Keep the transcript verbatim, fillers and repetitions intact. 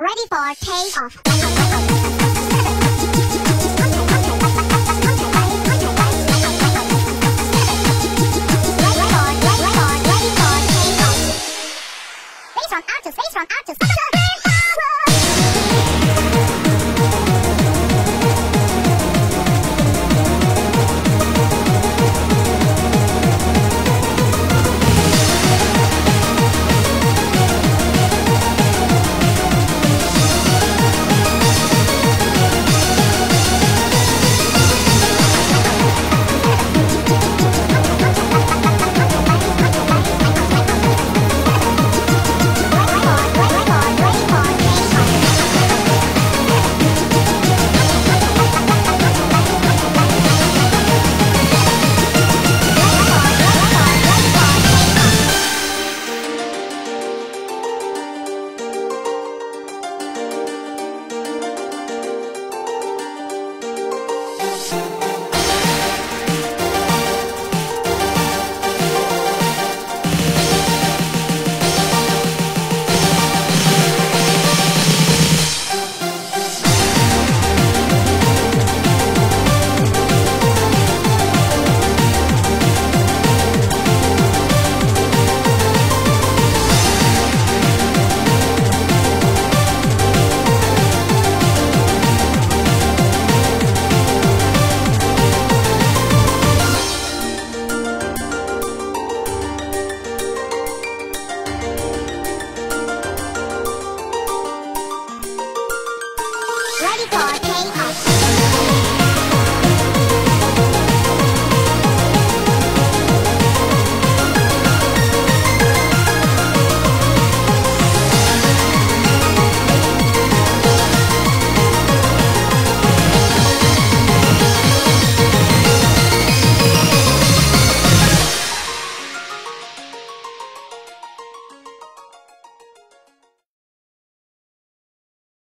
Ready for takeoff.